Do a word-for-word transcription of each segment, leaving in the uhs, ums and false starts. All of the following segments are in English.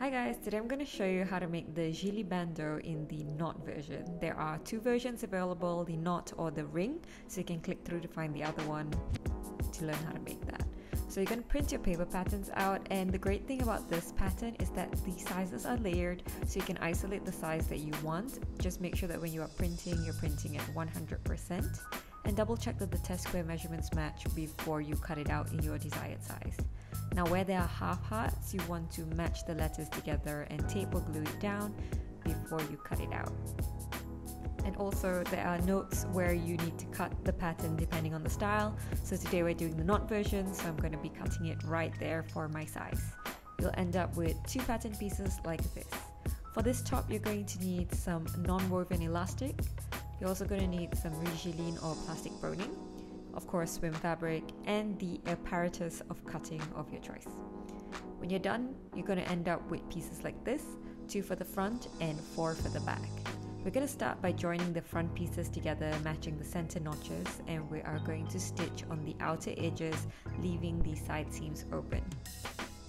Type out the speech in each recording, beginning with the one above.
Hi guys, today I'm going to show you how to make the Gili Bandeau in the knot version. There are two versions available, the knot or the ring, so you can click through to find the other one to learn how to make that. So you can print your paper patterns out, and the great thing about this pattern is that the sizes are layered, so you can isolate the size that you want. Just make sure that when you are printing, you're printing at one hundred percent, and double check that the test square measurements match before you cut it out in your desired size. Now where there are half hearts, you want to match the letters together and tape or glue it down before you cut it out. And also there are notes where you need to cut the pattern depending on the style. So today we're doing the knot version, so I'm going to be cutting it right there for my size. You'll end up with two pattern pieces like this. For this top, you're going to need some non-woven elastic. You're also going to need some Rigiline or plastic boning, of course swim fabric, and the apparatus of cutting of your choice. When you're done, you're going to end up with pieces like this, two for the front and four for the back. We're going to start by joining the front pieces together, matching the center notches, and we are going to stitch on the outer edges, leaving the side seams open.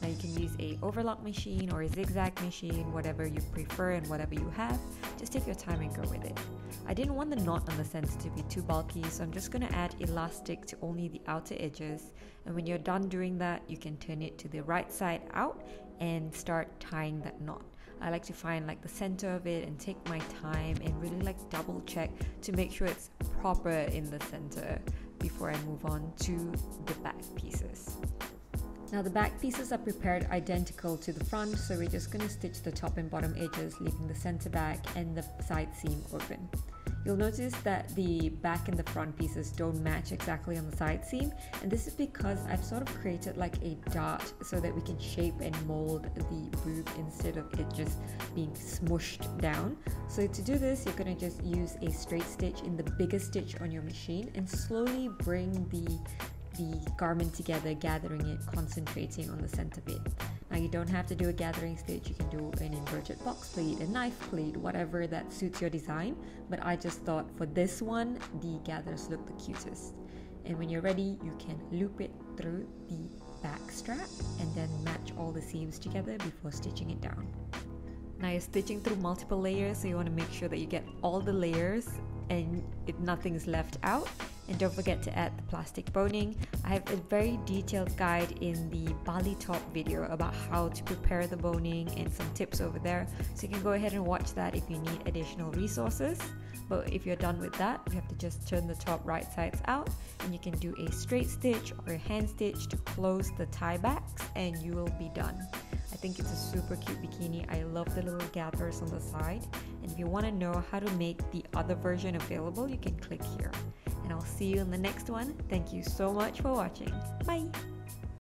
Now you can use a overlock machine or a zigzag machine, whatever you prefer and whatever you have. Just take your time and go with it. I didn't want the knot on the center to be too bulky, so I'm just going to add elastic to only the outer edges, and when you're done doing that, you can turn it to the right side out and start tying that knot. I like to find like the center of it and take my time and really like double check to make sure it's proper in the center before I move on to the back pieces. Now the back pieces are prepared identical to the front, so we're just going to stitch the top and bottom edges, leaving the center back and the side seam open. You'll notice that the back and the front pieces don't match exactly on the side seam, and this is because I've sort of created like a dart so that we can shape and mold the boob instead of it just being smushed down. So to do this, you're going to just use a straight stitch in the biggest stitch on your machine and slowly bring the the garment together, gathering it, concentrating on the center bit. Now you don't have to do a gathering stitch, you can do an inverted box pleat, a knife pleat, whatever that suits your design, but I just thought for this one the gathers look the cutest. And when you're ready, you can loop it through the back strap and then match all the seams together before stitching it down. Now you're stitching through multiple layers, so you want to make sure that you get all the layers and it, nothing is left out. And don't forget to add the plastic boning. I have a very detailed guide in the Bali Top video about how to prepare the boning and some tips over there, so you can go ahead and watch that if you need additional resources. But if you're done with that, you have to just turn the top right sides out, and you can do a straight stitch or a hand stitch to close the tie backs, and you will be done. I think it's a super cute bikini. I love the little gathers on the side, and if you want to know how to make the other version available, you can click here. And I'll see you in the next one. Thank you so much for watching. Bye!